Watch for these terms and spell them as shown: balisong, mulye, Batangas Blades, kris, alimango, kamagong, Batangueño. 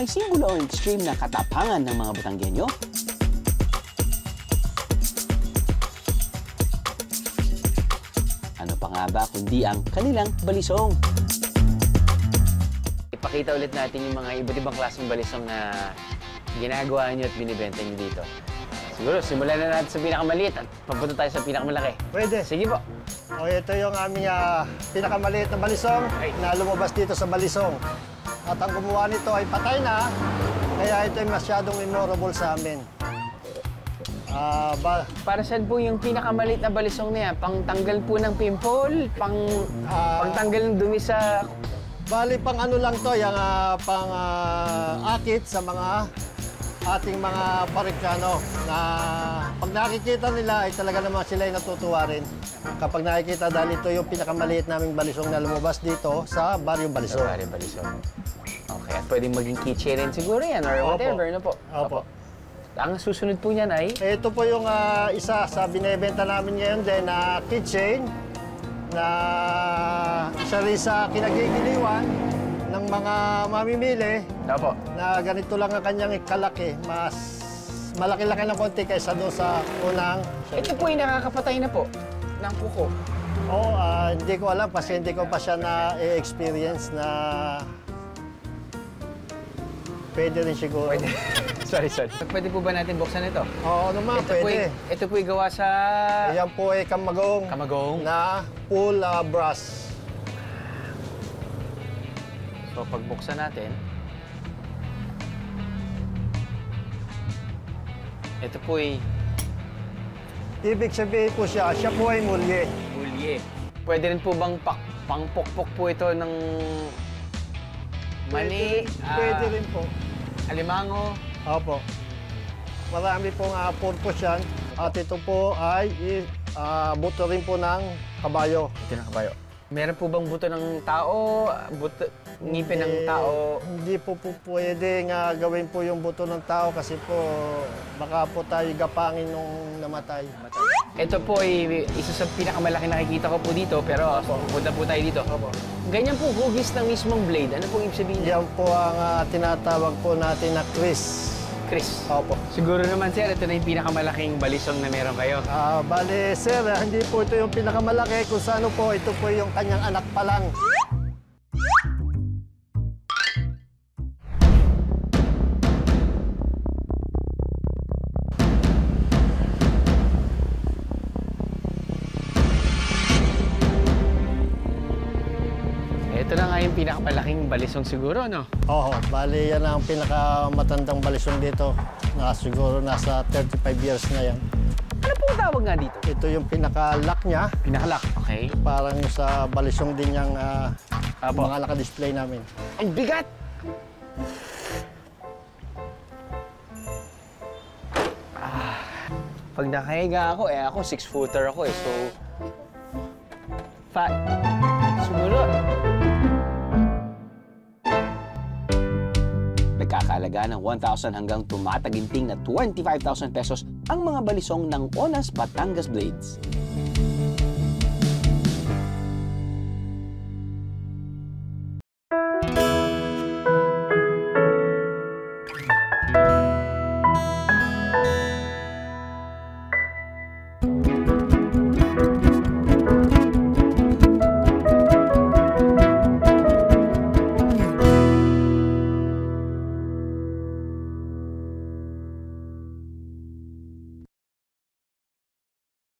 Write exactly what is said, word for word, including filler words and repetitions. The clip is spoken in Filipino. may singulo o extreme na katapangan ng mga Batangueño? Ano pa nga ba kundi ang kanilang balisong? Ipakita ulit natin yung mga iba't ibang klaseng balisong na ginagawa niyo at binibenta niyo dito. Siguro, simulan na natin sa pinakamaliit at papunta tayo sa pinakamalaki. Pwede. Sige po. O, ito yung aming uh, pinakamaliit na balisong okay. na lumabas dito sa balisong. At ang gumawa nito ay patay na, kaya ito ay masyadong memorable sa amin. Uh, ba Para saan po yung pinakamaliit na balisong na yan? Pangtanggal po ng pimple? Pang, uh, pangtanggal ng dumi sa... Bali, pang ano lang to, yung uh, pang uh, akit sa mga... ating mga Batangueño na pag nakikita nila ay talaga naman sila ay natutuwa rin. Kapag nakikita dahil ito yung pinakamaliit naming balisong na lumabas dito sa Baryo Balisong. Baryo Balisong. Okay, at pwedeng maging kitchen rin siguro yan or whatever, Opo. no po? Opo. Opo. Ang susunod po niyan ay? Ito po yung uh, isa sa binibenta namin ngayon din na kitchen na isa rin sa kinagigiliwan ng mga mamimili Opo. na ganito lang ang kanyang kalaki. Mas malaki-laki ng konti kaysa doon sa unang... Ito po yung nakakapatay na po ng kuko. Oo, oh, uh, hindi ko alam kasi hindi ko pa siya na-experience na... Pwede rin siguro. Pwede. sorry, sorry. Pwede po ba natin buksan ito? Oo naman, ito pwede. Po, ito po yung gawa sa... Ayan po ay kamagong. Kamagong. Na full uh, brass. So, pagbuksan natin, ito po'y... Ibig sabihin po siya, siya po ay mulye. Mulye. Pwede rin po bang pak, pangpokpok po ito ng mani? Pwede, uh, pwede rin po. Alimango? Opo. Marami pong uh, purpose yan. At ito po ay uh, buto rin po ng kabayo. Ito ng kabayo. Meron po bang buto ng tao, buto, ngipin ng tao? Hindi po po pwede nga gawin po yung buto ng tao kasi po baka po tayo gapangin nung namatay. Ito po ay isa sa pinakamalaki nakikita ko po dito pero punta po tayo dito. Opo. Ganyan po hugis ng mismong blade. Ano pong ibig sabihin? Yan po ang uh, tinatawag po natin na kris. Chris. Opo. Siguro naman, sir, ito na yung pinakamalaking balisong na meron kayo. Ah, uh, bale, sir, hindi po ito yung pinakamalaki. Kung saan po, ito po yung kanyang anak pa lang. Ito na nga yung pinakamalaking balisong siguro, no? Oo, bali yan ang pinakamatandang balisong dito. Na siguro nasa thirty-five years na yan. Ano pong tawag nga dito? Ito yung pinaka-lock niya. Pinaka-lock, okay. Parang sa balisong din niyang uh, mga naka-display namin. Ang bigat! Ah, pag nakahiga ako, eh ako six-footer ako eh, so... Fat. Sumunod. Nagkakahalaga ng one thousand hanggang tumataginting na twenty-five thousand pesos ang mga balisong ng Onas Batangas Blades.